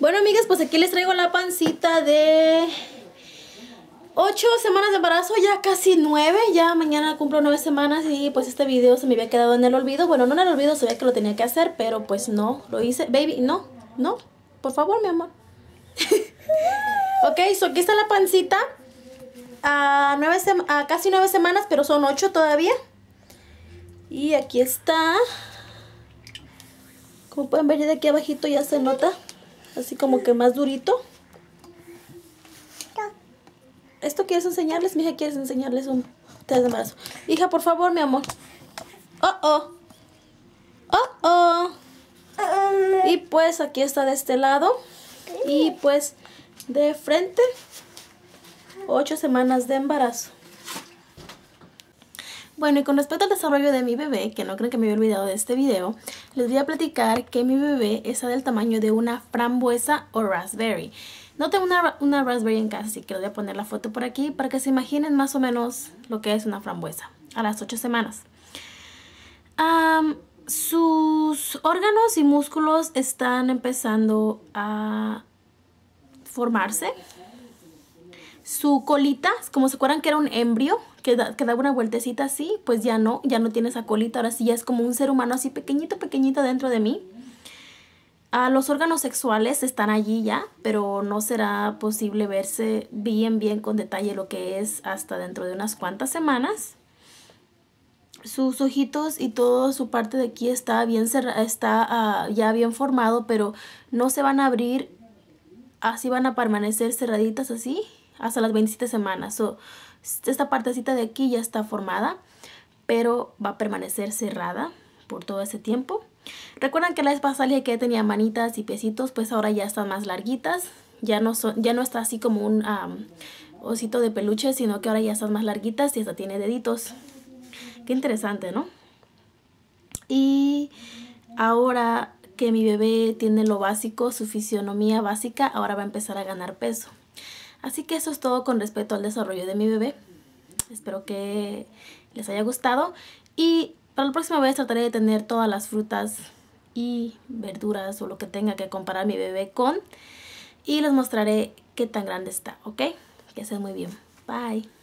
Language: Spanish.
Bueno, amigas, pues aquí les traigo la pancita de 8 semanas de embarazo, ya casi 9, ya mañana cumplo 9 semanas y pues este video se me había quedado en el olvido. Bueno, no en el olvido, sabía que lo tenía que hacer, pero pues no, lo hice. Baby, no, no, por favor, mi amor. Ok, so aquí está la pancita, casi 9 semanas, pero son 8 todavía. Y aquí está. Como pueden ver, de aquí abajito ya se nota, así como que más durito. ¿Esto quieres enseñarles? Mija, ¿quieres enseñarles un test de embarazo? Hija, por favor, mi amor. Oh, oh. Oh, oh. Y pues aquí está de este lado. Y pues de frente. 8 semanas de embarazo. Bueno, y con respecto al desarrollo de mi bebé, que no creo que me había olvidado de este video, les voy a platicar que mi bebé está del tamaño de una frambuesa o raspberry. No tengo una raspberry en casa, así que les voy a poner la foto por aquí para que se imaginen más o menos lo que es una frambuesa a las 8 semanas. Sus órganos y músculos están empezando a formarse. Su colita, como se acuerdan que era un embrión, que daba una vueltecita así, pues ya no tiene esa colita, ahora sí ya es como un ser humano así pequeñito, pequeñito dentro de mí. Los órganos sexuales están allí ya, pero no será posible verse bien, bien con detalle lo que es hasta dentro de unas cuantas semanas. Sus ojitos y toda su parte de aquí está bien cerrada, está ya bien formado, pero no se van a abrir, así van a permanecer cerraditas así hasta las 27 semanas. So, esta partecita de aquí ya está formada, pero va a permanecer cerrada por todo ese tiempo. Recuerdan que la vez pasada que tenía manitas y piecitos, pues ahora ya están más larguitas, ya no está así como un osito de peluche, sino que ahora ya están más larguitas y hasta tiene deditos. Qué interesante, ¿no? Y ahora que mi bebé tiene lo básico, su fisionomía básica, ahora va a empezar a ganar peso. Así que eso es todo con respecto al desarrollo de mi bebé. Espero que les haya gustado y para la próxima vez trataré de tener todas las frutas y verduras o lo que tenga que comparar mi bebé con. Y les mostraré qué tan grande está, ¿ok? Que estén muy bien. Bye.